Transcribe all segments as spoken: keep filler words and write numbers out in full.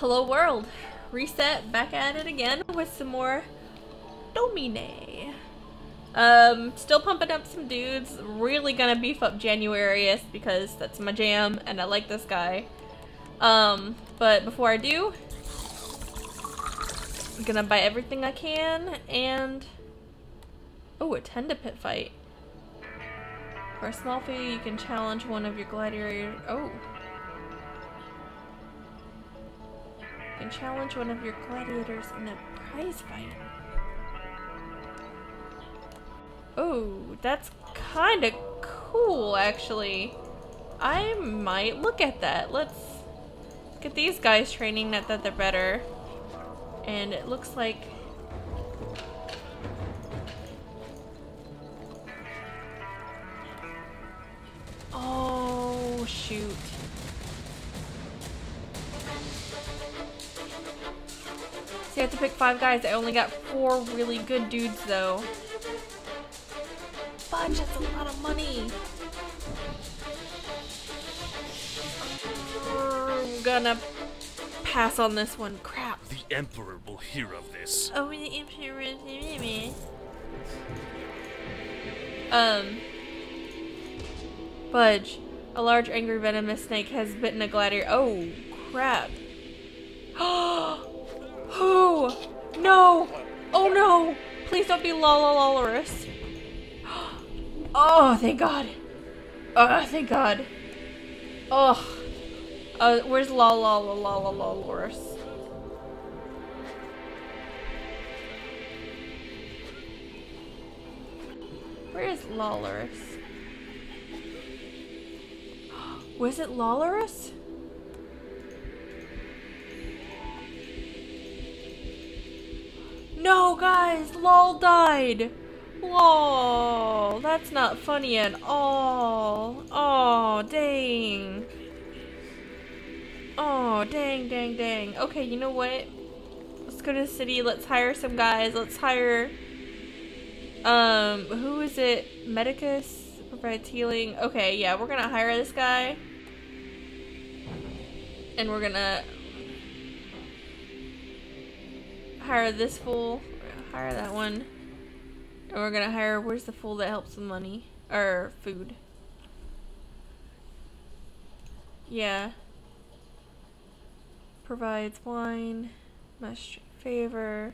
Hello world! Reset, back at it again with some more Domine. Um, still pumping up some dudes. Really gonna beef up Januarius because that's my jam and I like this guy. Um, but before I do, I'm gonna buy everything I can and... Oh, a tender pit fight. For a small fee, you can challenge one of your gladiator... Oh. You can challenge one of your gladiators in a prize fight. Oh, that's kind of cool, actually. I might look at that. Let's get these guys training, not that they're better. And it looks like... Oh, shoot. See, I have to pick five guys. I only got four really good dudes, though. Fudge, that's a lot of money. I'm gonna pass on this one. Crap. The Emperor will hear of this. Oh, the Emperor will hear of me. Um... Fudge. A large, angry, venomous snake has bitten a gladiator. Oh, crap. Oh, no. Oh, no. Please don't be Lolololorous. Oh, thank God. Oh, thank God. Oh. Uh, where's Lololololorous? Where is Lolorous? Was it Lolorous? No, guys! Lol died! Lol! That's not funny at all! Oh, dang! Oh, dang, dang, dang. Okay, you know what? Let's go to the city, let's hire some guys, let's hire... Um, who is it? Medicus? Provides healing. Okay, yeah, we're gonna hire this guy. And we're gonna hire this fool. We're gonna hire that one. And we're gonna hire, where's the fool that helps with money? Or food. Yeah. Provides wine. Must favor.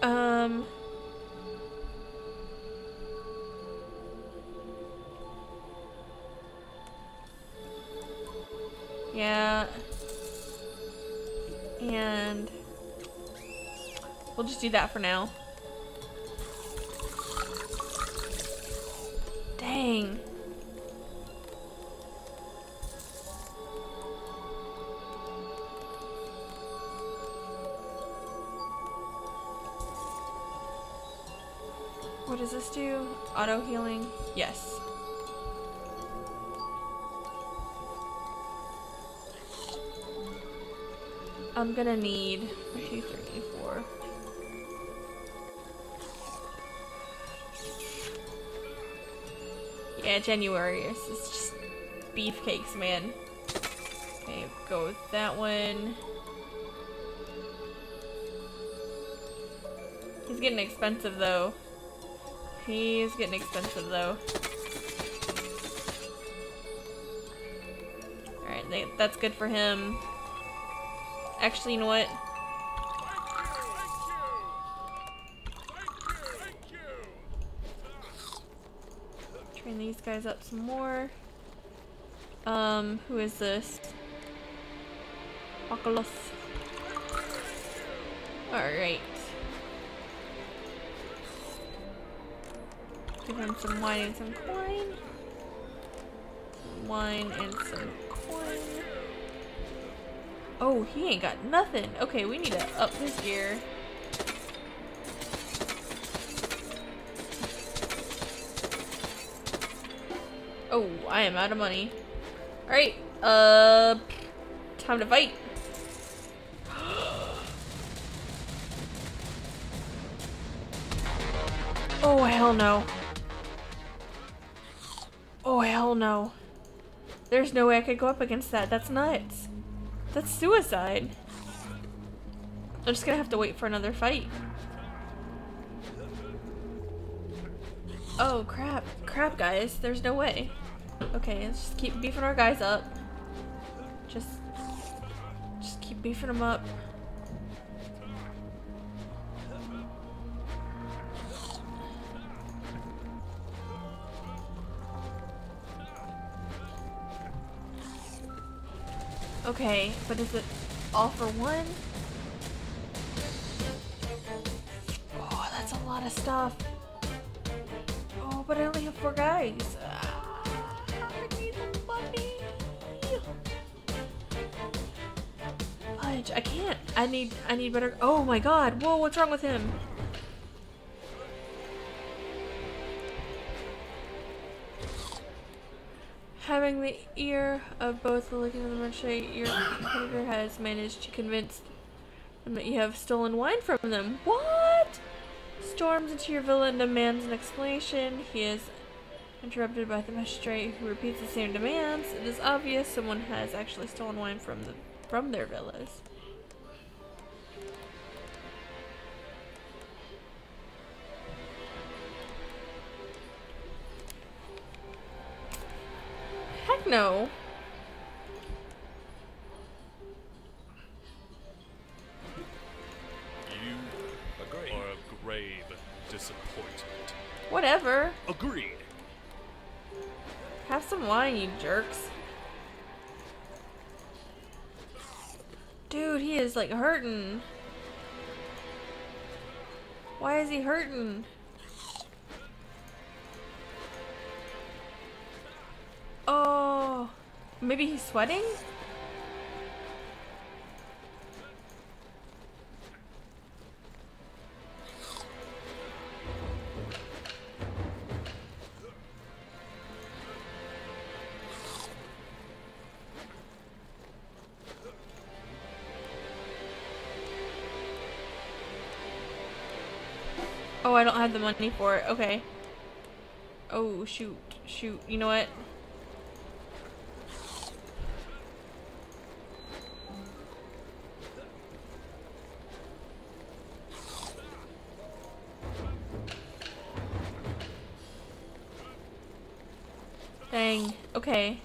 Um... Yeah. And... We'll just do that for now. Dang. What does this do? Auto healing? Yes. I'm gonna need one, two, three, four. Yeah, Januarius is just beefcakes, man. Okay, go with that one. He's getting expensive though. He's getting expensive though. Alright, they, that's good for him. Actually, you know what? Train these guys up some more. Um, who is this? Bacolus. Alright. Give him some wine and some coin. Wine and some coin. Oh, he ain't got nothing. Okay, we need to up his gear. Oh, I am out of money. Alright, uh, time to fight. Oh, hell no. Oh, hell no. There's no way I could go up against that. That's nuts. That's suicide. I'm just gonna have to wait for another fight. Oh, crap. Crap, guys. There's no way. Okay, let's just keep beefing our guys up. Just... Just keep beefing them up. Okay, but is it all for one? Oh, that's a lot of stuff. Oh, but I only have four guys. Ah, I need money. Fudge, I can't. I need, I need better. Oh my god. Whoa, what's wrong with him? Having the ear of both the looking of the Meshire, your competitor has managed to convince them that you have stolen wine from them. What? Storms into your villa and demands an explanation. He is interrupted by the Meshire, who repeats the same demands. It is obvious someone has actually stolen wine from the from their villas. No. You agree. Are a grave disappointment. Whatever. Agreed. Have some wine, you jerks. Dude, he is like hurting. Why is he hurting? Oh, maybe he's sweating? Oh, I don't have the money for it. Okay. Oh, shoot. Shoot. You know what? Dang. Okay.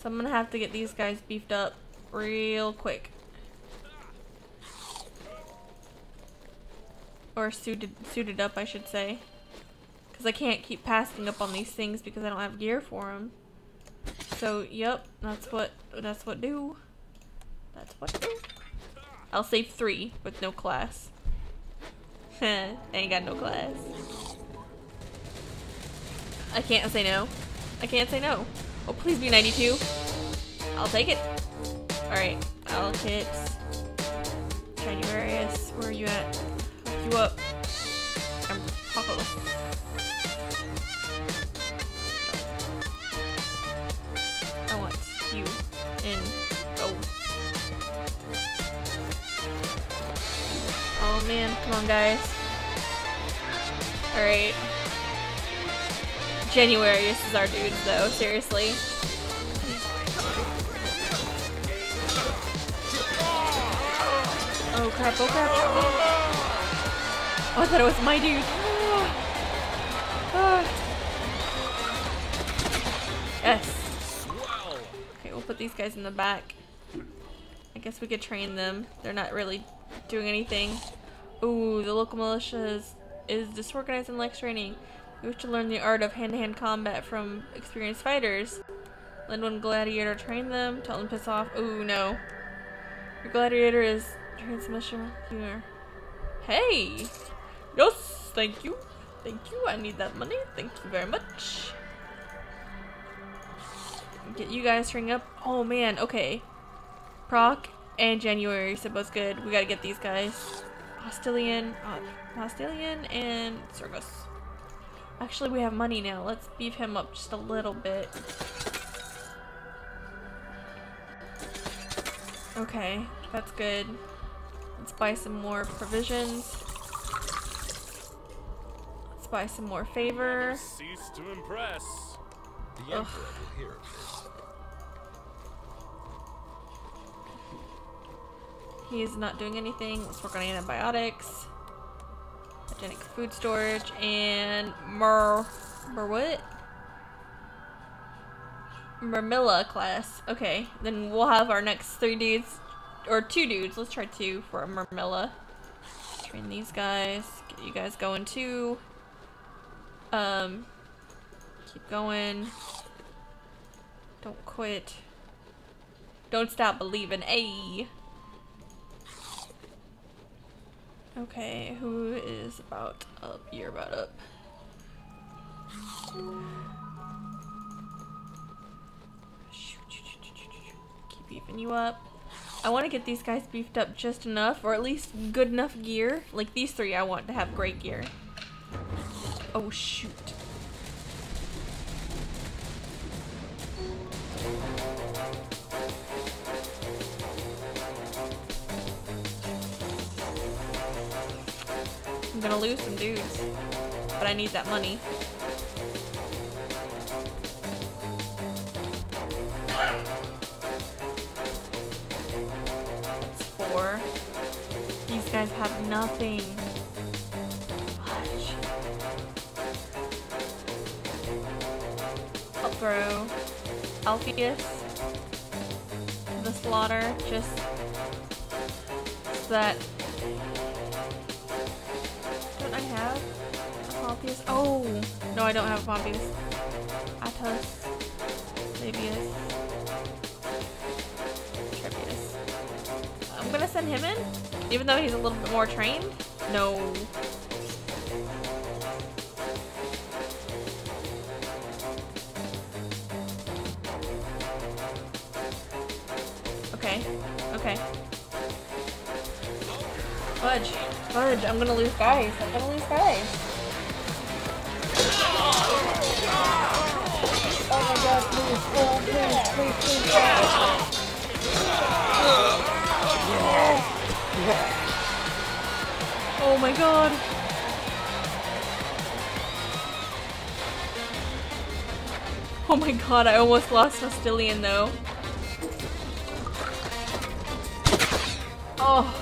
So I'm gonna have to get these guys beefed up real quick. Or suited suited up, I should say. Because I can't keep passing up on these things because I don't have gear for them. So, yep. That's what, that's what do. That's what do. I'll save three with no class. I ain't got no class. I can't say no. I can't say no. Oh, please be ninety-two. I'll take it. Alright. I'll hit Januarius. Where are you at? Hook you up. I'm Poppolio. I want you in. Oh. Oh, man. Come on, guys. Alright. Januarius is our dude, though, seriously. Oh crap, oh crap. Oh, I thought it was my dude. Oh. Oh. Yes. Okay, we'll put these guys in the back. I guess we could train them. They're not really doing anything. Ooh, the local militia is, is disorganized and lacks training. You wish to learn the art of hand-to-hand combat from experienced fighters. Lend one gladiator, train them, tell them to piss off. Ooh, no. Your gladiator is transmission humor. Hey! Yes! Thank you. Thank you. I need that money. Thank you very much. Get you guys trained up. Oh, man. Okay. Proc and January. So both good. We gotta get these guys. Hostilian. Uh, Hostilian and Circus. Actually, we have money now. Let's beef him up just a little bit. Okay, that's good. Let's buy some more provisions. Let's buy some more favor. Cease to impress. The Emperor will hear of this. He's not doing anything. Let's work on antibiotics. Hygienic food storage and Mur... Mur what? Murmilla class. Okay, then we'll have our next three dudes. Or two dudes. Let's try two for a Murmilla. Train these guys. Get you guys going too. Um, keep going. Don't quit. Don't stop believing. Ayy. Okay, who is about up? You're about up. Keep beefing you up. I want to get these guys beefed up just enough, or at least good enough gear. Like these three, I want to have great gear. Oh shoot. I'm gonna lose some dudes, but I need that money. That's four. These guys have nothing. I'll throw Alpheus to the slaughter just so that. Don't I have a Poppius? Oh! No, I don't have a Poppius. Atos. Trebius. Trebius. I'm gonna send him in? Even though he's a little bit more trained? No. Okay. Okay. Fudge. Fudge, I'm gonna lose guys. I'm gonna lose guys. Oh my god, please, oh please, please, please, please. Oh my god. Oh my god, I almost lost Hostilian though. Oh.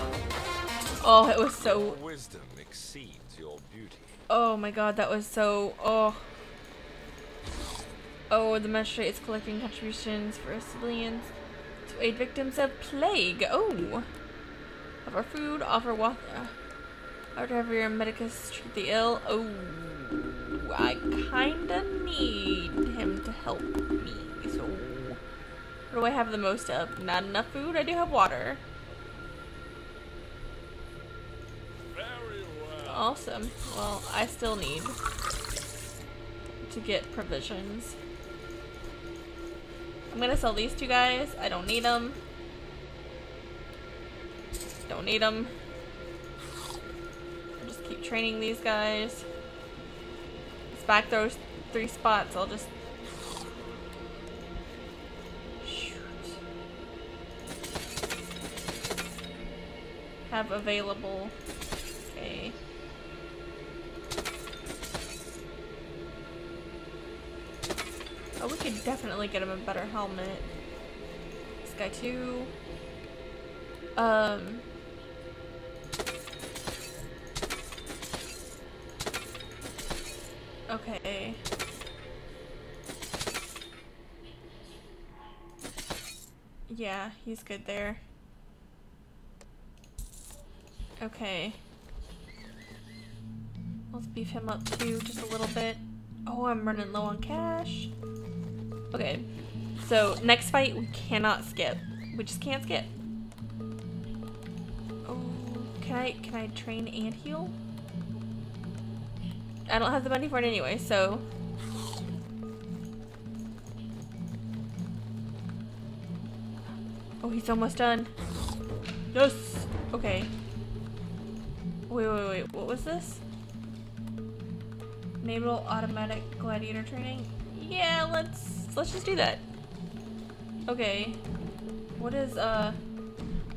Oh, it was so. Wisdom exceeds your beauty. Oh my god, that was so. Oh. Oh, the Meshire is collecting contributions for civilians to aid victims of plague. Oh. Offer food, offer water. Offer heavier medicus, treat the ill. Oh. I kinda need him to help me. So. What do I have the most of? Not enough food? I do have water. Awesome. Well, I still need to get provisions. I'm gonna sell these two guys. I don't need them. Don't need them. I'll just keep training these guys. It's back those three spots. I'll just. Shoot. Have available. Okay. Oh, we could definitely get him a better helmet. This guy too. Um. Okay. Yeah, he's good there. Okay. Let's beef him up too, just a little bit. Oh, I'm running low on cash. Okay, so next fight we cannot skip. We just can't skip. Oh, can I can I train and heal? I don't have the money for it anyway, so. Oh, he's almost done. Yes. Okay. Wait, wait, wait. What was this? Enable automatic gladiator training. Yeah, let's. Let's just do that. Okay. What is uh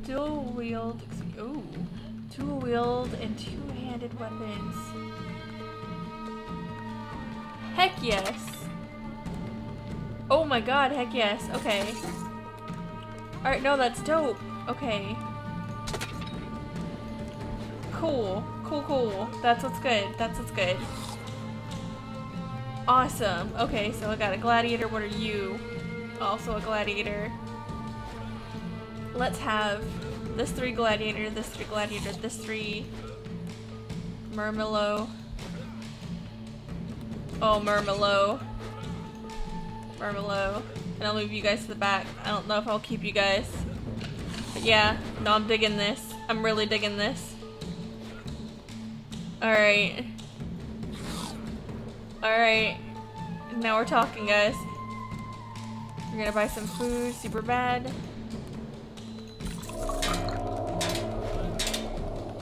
dual wield? Ooh, dual wield and two-handed weapons. Heck yes. Oh my god, heck yes. Okay. Alright, no, that's dope. Okay. Cool. Cool, cool. That's what's good. That's what's good. Awesome. Okay, so I got a gladiator. What are you? Also a gladiator. Let's have this three gladiator, this three gladiator, this three Murmillo. Oh, Murmillo. Murmillo. And I'll move you guys to the back. I don't know if I'll keep you guys. But yeah, no, I'm digging this. I'm really digging this. Alright. Alright. Now we're talking, guys. We're gonna buy some food, super bad.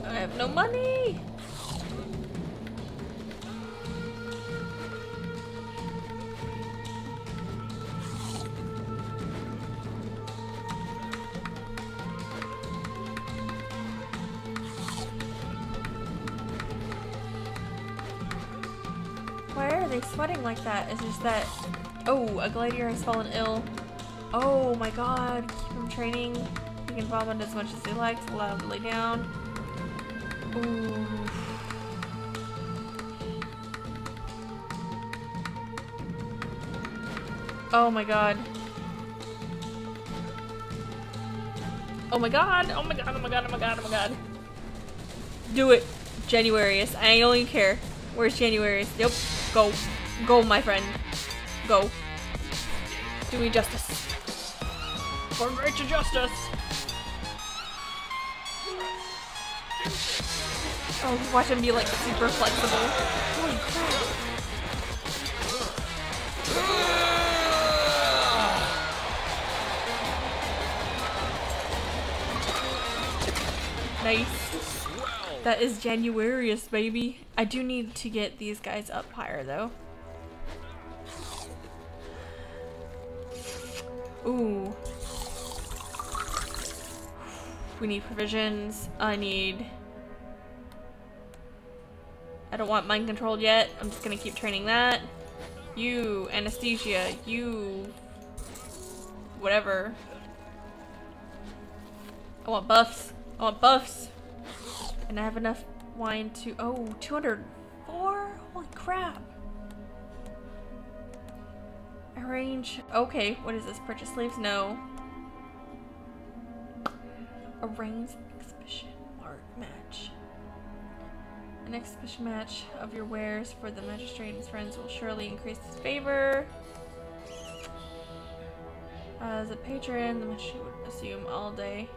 I have no money! Sweating like that is just that. Oh, a gladiator has fallen ill. Oh my god, keep him training. He can vomit as much as he likes. Allow him to lay down. Ooh. Oh my god. Oh my god, oh my god, oh my god, oh my god, oh my god. Do it, Januarius. I don't even care. Where's Januarius? Yep. Go. Go, my friend. Go. Do me justice. For greater justice! Oh, watch him be like super flexible. Holy crap. Nice. That is Januarius, baby. I do need to get these guys up higher, though. Ooh. We need provisions. I need... I don't want mind controlled yet. I'm just gonna keep training that. You, anesthesia. You... whatever. I want buffs. I want buffs. And I have enough wine to- oh, two hundred four? Holy crap! Arrange- okay, what is this? Purchase slaves? No. Arrange exhibition art match. An exhibition match of your wares for the magistrate and his friends will surely increase his favor. As a patron, the magistrate would assume all day.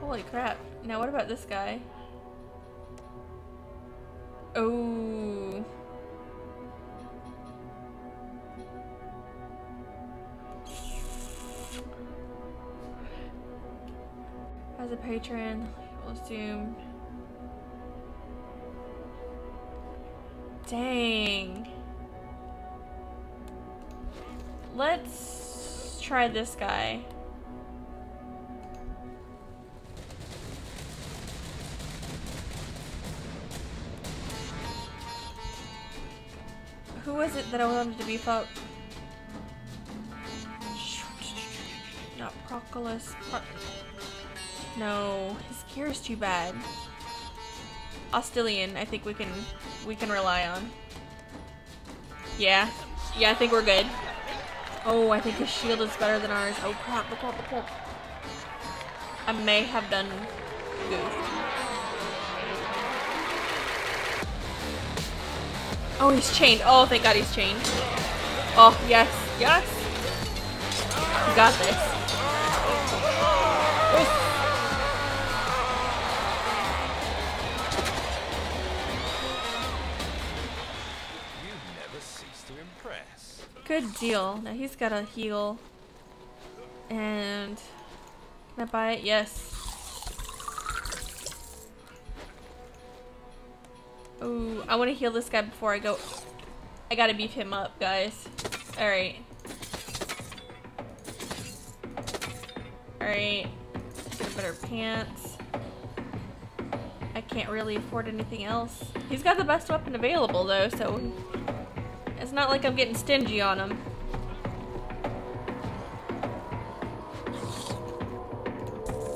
Holy crap. Now what about this guy? Oh. As a patron, we'll assume. Dang. Let's try this guy. Who was it that I wanted to beef up? Not Procolus. Pro no, his gear is too bad. Hostilian, I think we can we can rely on. Yeah, yeah, I think we're good. Oh, I think his shield is better than ours. Oh crap! crap, crap. I may have done goofed. Oh, he's chained. Oh, thank God he's chained. Oh, yes. Yes. You got this. You never cease to impress. Good deal. Now he's got a heal. And can I buy it? Yes. Ooh, I want to heal this guy before I go. I gotta beef him up, guys. Alright. Alright. Get better pants. I can't really afford anything else. He's got the best weapon available, though, so... It's not like I'm getting stingy on them.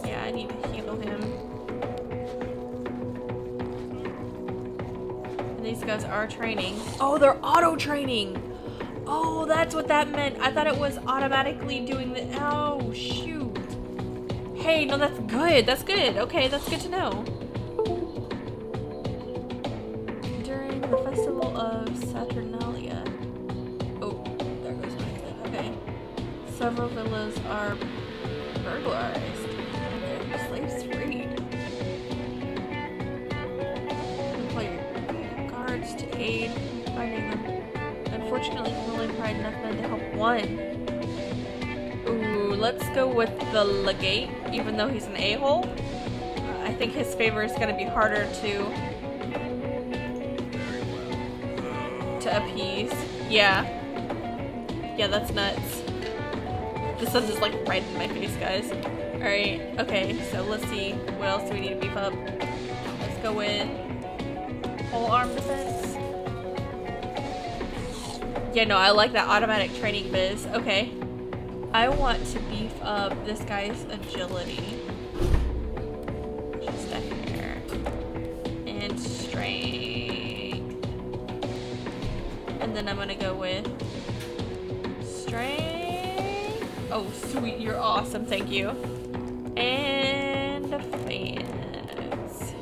Yeah, I need to heal him. And these guys are training. Oh, they're auto-training! Oh, that's what that meant. I thought it was automatically doing the... Oh, shoot. Hey, no, that's good. That's good. Okay, that's good to know. During the festival of Saturnalia. Oh, there goes my thing. Okay. Several villas are burglarized. They're slaves freed. Employ guards to aid finding them. Unfortunately, you can only provide enough men to help one. Ooh, let's go with the legate, even though he's an a-hole. Uh, I think his favor is going to be harder to, to appease. Yeah. Yeah, that's nuts. The sun's just like right in my face, guys. Alright, okay, so let's see. What else do we need to beef up? Let's go with whole arm defense. Yeah, no, I like that automatic training biz. Okay. I want to beef up this guy's agility. Just up here. And strength. And then I'm gonna go with strength. Oh, sweet, you're awesome, thank you. And defense.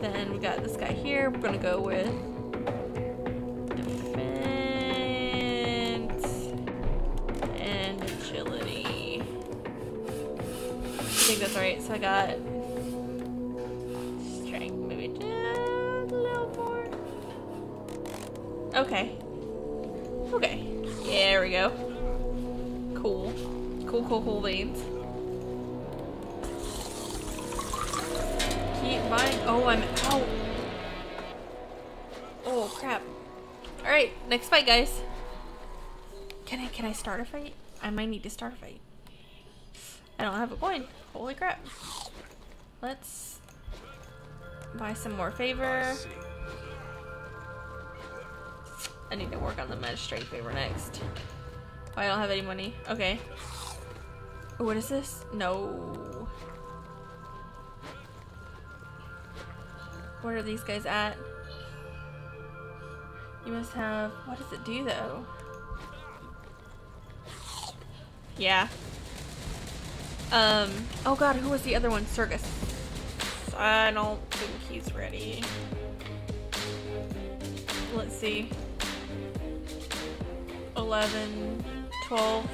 Then we got this guy here. We're gonna go with Alright, so I got strength, maybe just a little more. Okay. Okay. Yeah, there we go. Cool. Cool, cool, cool beans. Keep buying. Oh, I'm out. Oh, crap. Alright, next fight, guys. Can I, can I start a fight? I might need to start a fight. I don't have a coin. Holy crap. Let's buy some more favor. I need to work on the magistrate favor next. Oh, I don't have any money. Okay. Ooh, what is this? No. What are these guys at? You must have... What does it do, though? Yeah. Um, oh god, who was the other one? Circus. I don't think he's ready. Let's see. eleven, twelve.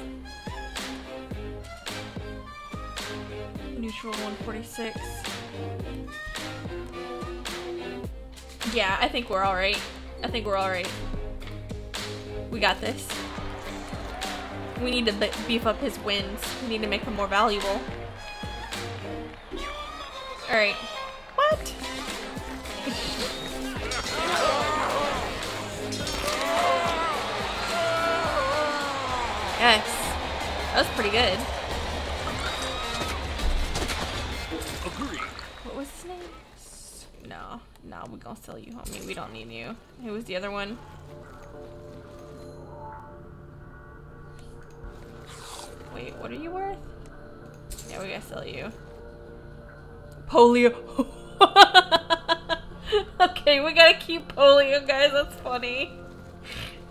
Neutral one forty-six. Yeah, I think we're alright. I think we're alright. We got this. We need to beef up his wins. We need to make them more valuable. Alright. What? Yes. That was pretty good. What was his name? No. No, we're gonna sell you, homie. We don't need you. Who was the other one? Wait, what are you worth? Yeah, we gotta sell you. Pollio. Okay, we gotta keep Pollio, guys. That's funny.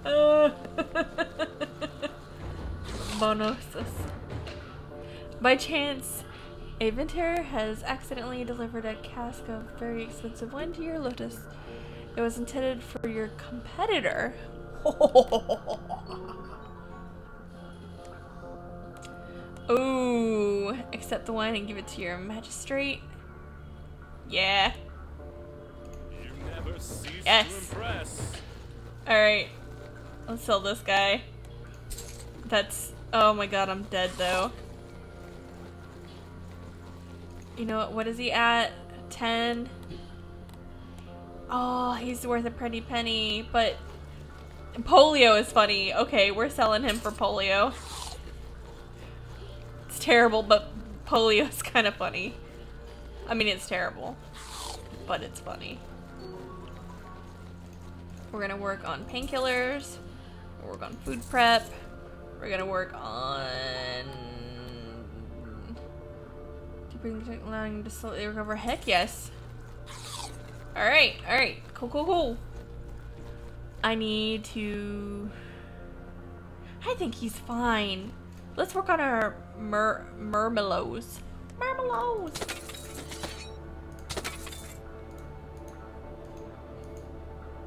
Uh. Bonosus. By chance, Aventur has accidentally delivered a cask of very expensive wine to your Lotus. It was intended for your competitor. Ooh, accept the wine and give it to your magistrate. Yeah. You never cease yes. To impress. All right, let's sell this guy. That's, oh my god, I'm dead though. You know what, what is he at? ten. Oh, he's worth a pretty penny, but Pollio is funny. Okay, we're selling him for Pollio. It's terrible, but Pollio's kind of funny. I mean, it's terrible, but it's funny. We're gonna work on painkillers. We'll work on food prep. We're gonna work on keeping allowing him to slowly recover. Heck yes. Alright, alright. Cool, cool, cool. I need to... I think he's fine. Let's work on our mur Murmillos. Murmillos!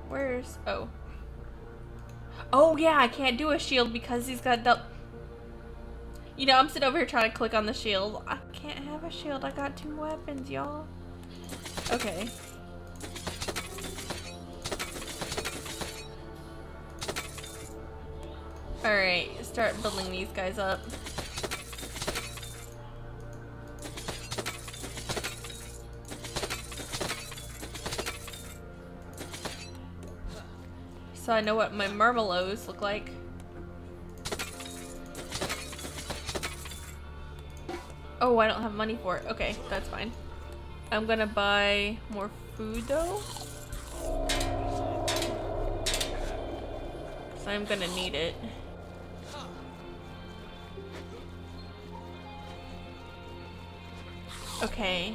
Where's... Oh. Oh yeah, I can't do a shield because he's got the... You know, I'm sitting over here trying to click on the shield. I can't have a shield. I got two weapons, y'all. Okay. Alright, start building these guys up. So I know what my Murmillos look like. Oh, I don't have money for it. Okay, that's fine. I'm gonna buy more food though. So I'm gonna need it. Okay.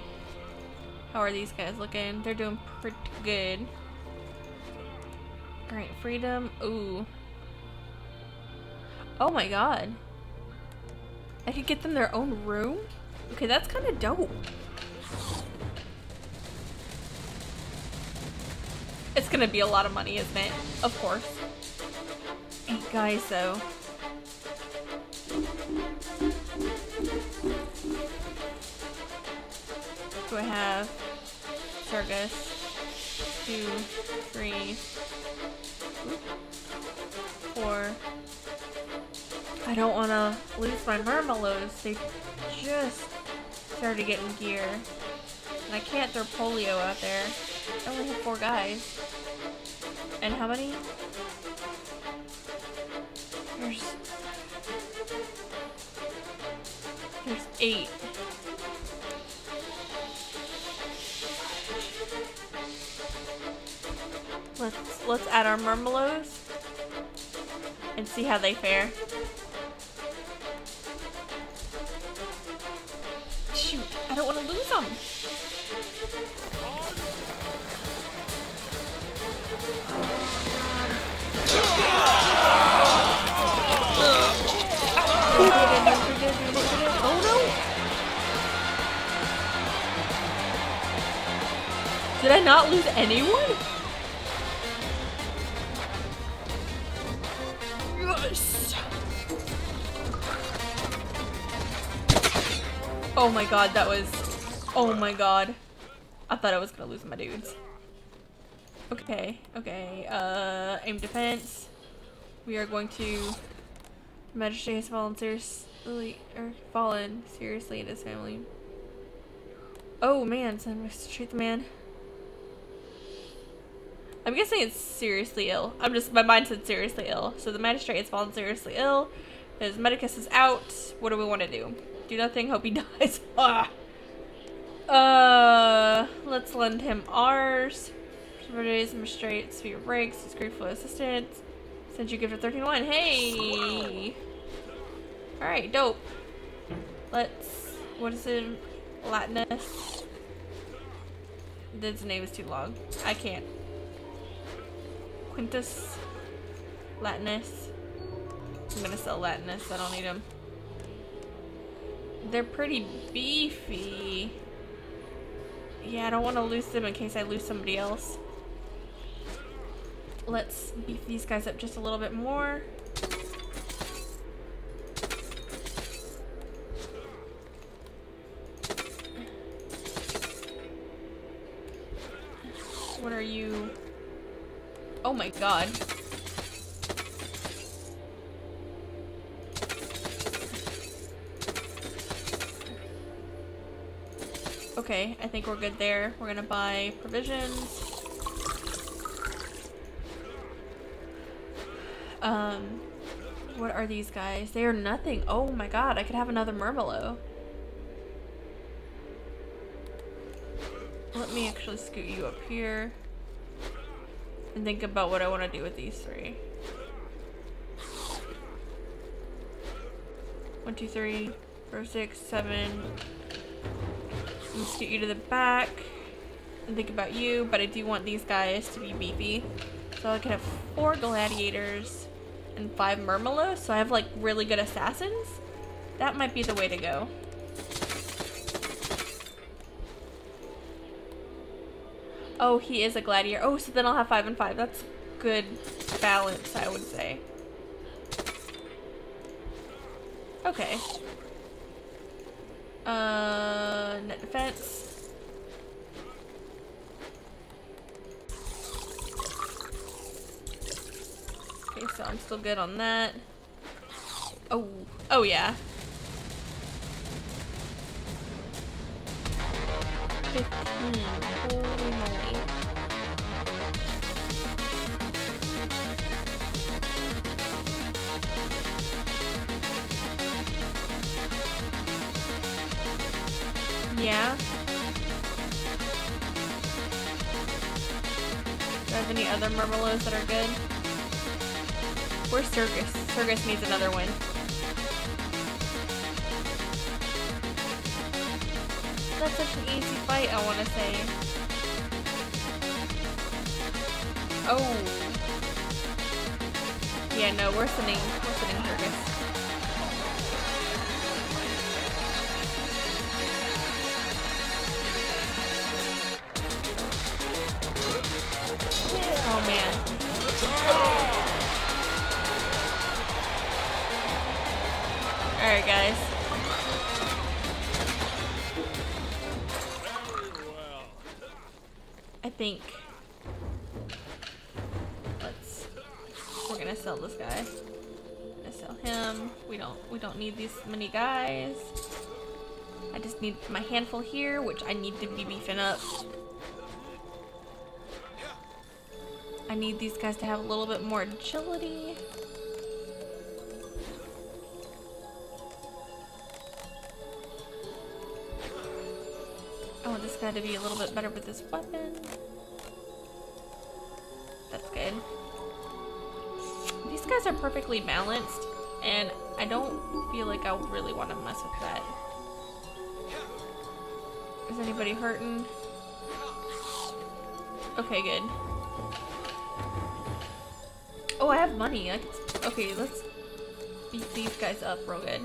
How are these guys looking? They're doing pretty good. Alright, freedom. Ooh. Oh my god. I could get them their own room? Okay, that's kind of dope. It's gonna be a lot of money, isn't it? Of course. Eight guys, though. Do I have Sargus? Two, three, four. I don't want to lose my Murmillos. They just started getting gear. And I can't throw Pollio out there. I only have four guys. And how many? There's... There's eight. Let's, let's add our Murmillos and see how they fare. Shoot, I don't want to lose them. Oh no! Did I not lose anyone? Oh my god, that was... Oh my god. I thought I was gonna lose my dudes. Okay, okay, uh, aim defense. We are going to... Magistrate has fallen seriously, or fallen seriously in his family. Oh man, so I'm gonna treat the man. I'm guessing it's seriously ill. I'm just, my mind said seriously ill. So the magistrate has fallen seriously ill. His medicus is out. What do we want to do? Do nothing, hope he dies. Ah. Uh, let's lend him ours. Somebody's straight sweet breaks, he's grateful assistance. Since you give her thirteen one. Hey! Alright, dope. Let's what is it? Latinus. This name is too long. I can't. Quintus Latinus. I'm gonna sell Latinus, I don't need him. They're pretty beefy. Yeah, I don't want to lose them in case I lose somebody else. Let's beef these guys up just a little bit more. What are you? Oh my god. Okay, I think we're good there. We're gonna buy provisions. Um, what are these guys? They are nothing. Oh my god, I could have another Murmillo. Let me actually scoot you up here. and think about what I want to do with these three. One, two, three, four, six, seven. Let's get you to the back and think about you, but I do want these guys to be beefy. So I can have four gladiators and five Murmillos, so I have like really good assassins. That might be the way to go. Oh, he is a gladiator. Oh, so then I'll have five and five. That's good balance, I would say. Okay. Uh, net defense. Okay, so I'm still good on that. Oh, oh yeah. fifteen, holy moly. Yeah. Do I have any other Murmillos that are good? Where's Circus? Circus needs another win. That's such an easy fight, I want to say. Oh. Yeah, no, we're sitting, we're sitting Circus. Oh man. Alright guys. I think let's we're gonna sell this guy. We're gonna sell him. We don't we don't need these many guys. I just need my handful here, which I need to be beefing up. I need these guys to have a little bit more agility. I want this guy to be a little bit better with this weapon. That's good. These guys are perfectly balanced, and I don't feel like I really want to mess with that. Is anybody hurting? Okay, good. Oh, I have money. I can... Okay, let's beat these guys up real good.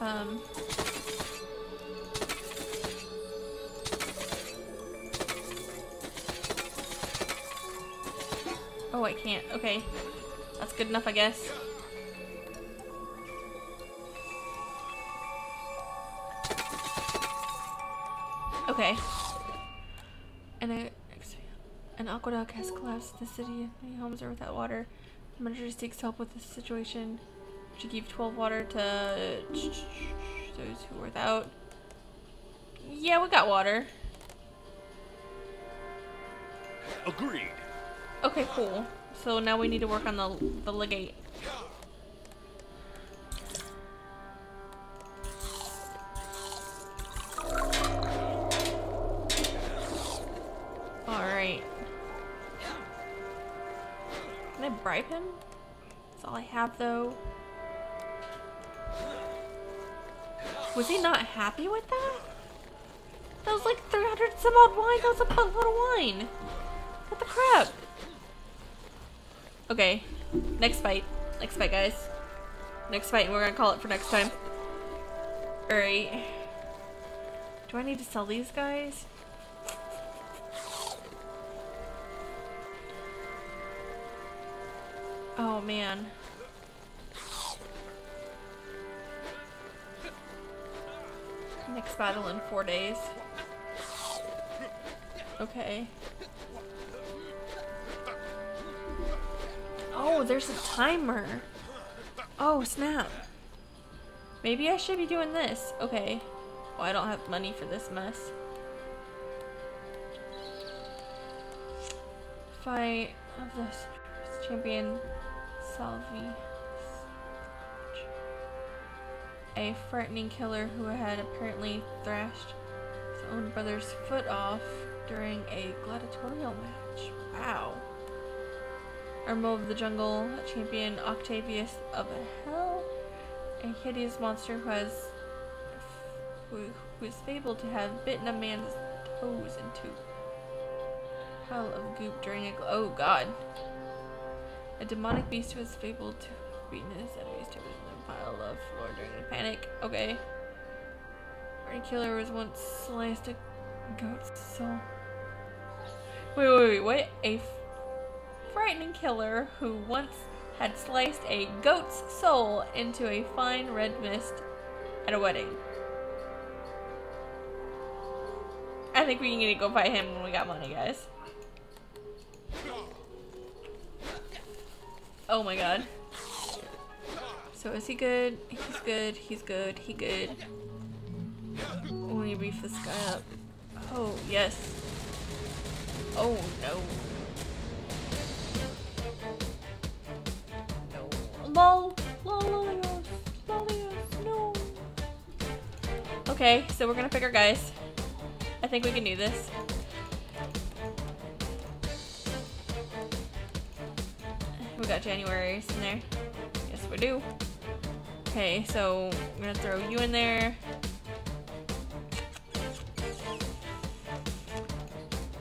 Um. Oh, I can't. Okay. That's good enough, I guess. Okay. And I, an aqueduct has collapsed in the city. Many homes are without water. The Meshire seeks help with this situation. She gave twelve water to those who were without. Yeah, we got water. Agreed. Okay, cool. So now we need to work on the the legate. Bribe him? That's all I have though. Was he not happy with that? That was like three hundred some odd wine. That was a buttload of wine. What the crap? Okay. Next fight. Next fight, guys. Next fight, and we're gonna call it for next time. Alright. Do I need to sell these guys? Oh man. Next battle in four days. Okay. Oh, there's a timer. Oh snap. Maybe I should be doing this. Okay. Well, I don't have money for this mess. Fight of this champion. Salvi. a frightening killer who had apparently thrashed his own brother's foot off during a gladiatorial match. Wow. Armor of the Jungle, champion Octavius of Hell, a hideous monster who has who, who is fabled to have bitten a man's toes into a pile of goop during a oh god. A demonic beast who is fabled to have beaten his enemies to a pile of floor during a panic. Okay. Our killer was once sliced a goat's soul. Wait, wait, wait, what? A frightening killer who once had sliced a goat's soul into a fine red mist at a wedding. I think we need to go fight him when we got money, guys. Oh my god. So is he good? He's good. He's good. He good. We need to beef this guy up. Oh, yes. Oh, no. No. Lol. Lol, lolios. Lolios. No. Okay, so we're gonna pick our guys. I think we can do this. We got Januarius in there. Yes, we do. Okay, so I'm gonna throw you in there.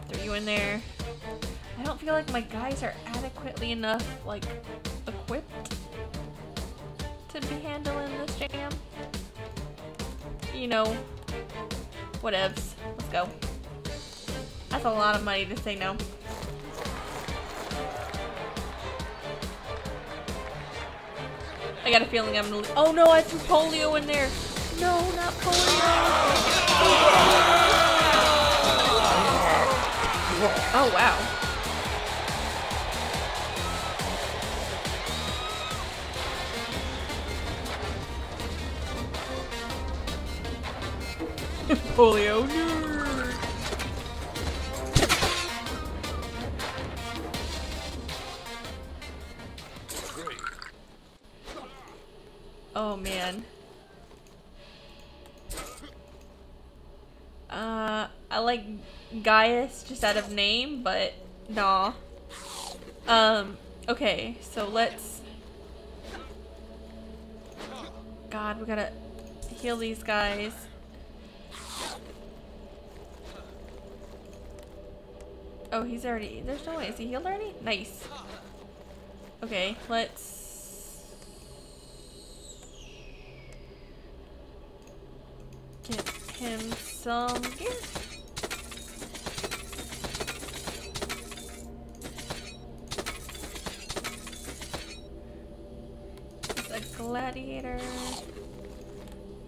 Throw you in there. I don't feel like my guys are adequately enough, like, equipped to be handling this jam. You know, whatevs. Let's go. That's a lot of money to say no. I got a feeling I'm gonna. Oh no, I threw Pollio in there! No, not Pollio! Oh wow. Pollio nerd! Oh man. Uh, I like Gaius just out of name, but nah. Um, okay, so let's. God, we gotta heal these guys. Oh, he's already. There's no way. Is he healed already? Nice. Okay, let's. Get him some gear. He's a gladiator.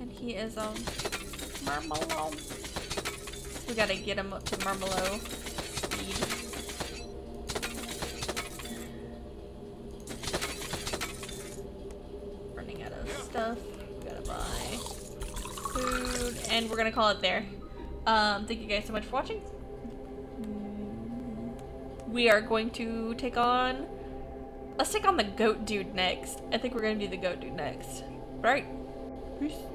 And he is a Murmillo. We gotta get him up to Murmillo speed. Running out of stuff. We gotta buy food, and we're gonna call it there. Um, thank you guys so much for watching. We are going to take on, let's take on the goat dude next. I think we're gonna do the goat dude next. All right, peace.